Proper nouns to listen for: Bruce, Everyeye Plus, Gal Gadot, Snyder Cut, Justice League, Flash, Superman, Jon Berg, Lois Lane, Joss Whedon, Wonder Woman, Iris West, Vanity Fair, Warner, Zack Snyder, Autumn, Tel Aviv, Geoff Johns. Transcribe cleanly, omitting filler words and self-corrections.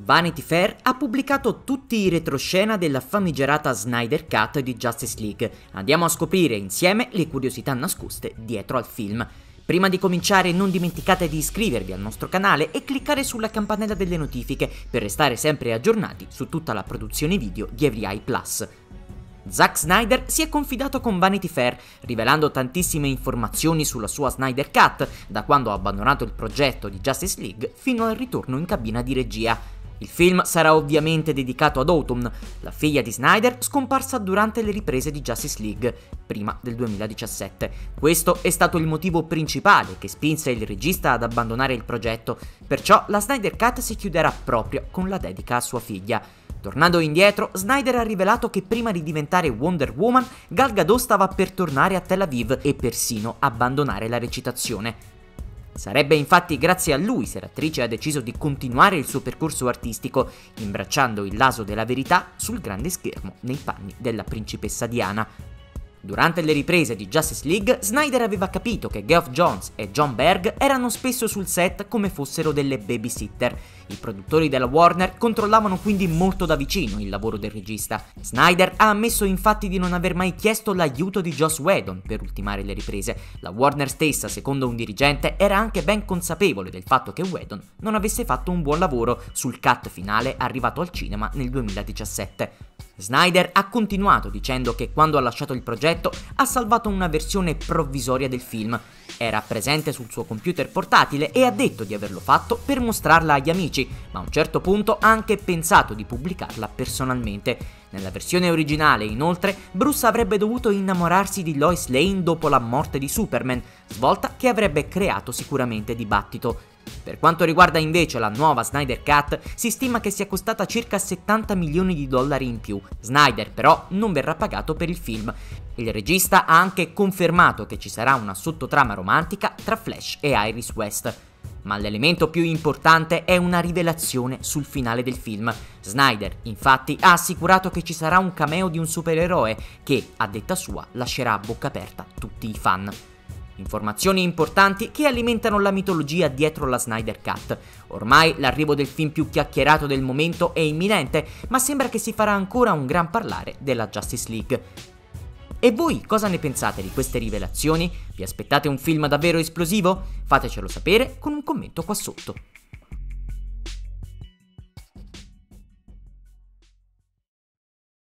Vanity Fair ha pubblicato tutti i retroscena della famigerata Snyder Cut di Justice League. Andiamo a scoprire insieme le curiosità nascoste dietro al film. Prima di cominciare non dimenticate di iscrivervi al nostro canale e cliccare sulla campanella delle notifiche per restare sempre aggiornati su tutta la produzione video di Everyeye Plus. Zack Snyder si è confidato con Vanity Fair, rivelando tantissime informazioni sulla sua Snyder Cut, da quando ha abbandonato il progetto di Justice League fino al ritorno in cabina di regia. Il film sarà ovviamente dedicato ad Autumn, la figlia di Snyder scomparsa durante le riprese di Justice League, prima del 2017. Questo è stato il motivo principale che spinse il regista ad abbandonare il progetto, perciò la Snyder Cut si chiuderà proprio con la dedica a sua figlia. Tornando indietro, Snyder ha rivelato che prima di diventare Wonder Woman, Gal Gadot stava per tornare a Tel Aviv e persino abbandonare la recitazione. Sarebbe infatti grazie a lui se l'attrice ha deciso di continuare il suo percorso artistico, imbracciando il lasso della verità sul grande schermo nei panni della principessa Diana. Durante le riprese di Justice League, Snyder aveva capito che Geoff Johns e Jon Berg erano spesso sul set come fossero delle babysitter. I produttori della Warner controllavano quindi molto da vicino il lavoro del regista. Snyder ha ammesso infatti di non aver mai chiesto l'aiuto di Joss Whedon per ultimare le riprese. La Warner stessa, secondo un dirigente, era anche ben consapevole del fatto che Whedon non avesse fatto un buon lavoro sul cut finale arrivato al cinema nel 2017. Snyder ha continuato dicendo che quando ha lasciato il progetto ha salvato una versione provvisoria del film. Era presente sul suo computer portatile e ha detto di averlo fatto per mostrarla agli amici, ma a un certo punto ha anche pensato di pubblicarla personalmente. Nella versione originale, inoltre, Bruce avrebbe dovuto innamorarsi di Lois Lane dopo la morte di Superman, svolta che avrebbe creato sicuramente dibattito. Per quanto riguarda invece la nuova Snyder Cut, si stima che sia costata circa 70 milioni di dollari in più. Snyder però non verrà pagato per il film. Il regista ha anche confermato che ci sarà una sottotrama romantica tra Flash e Iris West. Ma l'elemento più importante è una rivelazione sul finale del film. Snyder, infatti, ha assicurato che ci sarà un cameo di un supereroe che, a detta sua, lascerà a bocca aperta tutti i fan. Informazioni importanti che alimentano la mitologia dietro la Snyder Cut. Ormai l'arrivo del film più chiacchierato del momento è imminente, ma sembra che si farà ancora un gran parlare della Justice League. E voi cosa ne pensate di queste rivelazioni? Vi aspettate un film davvero esplosivo? Fatecelo sapere con un commento qua sotto.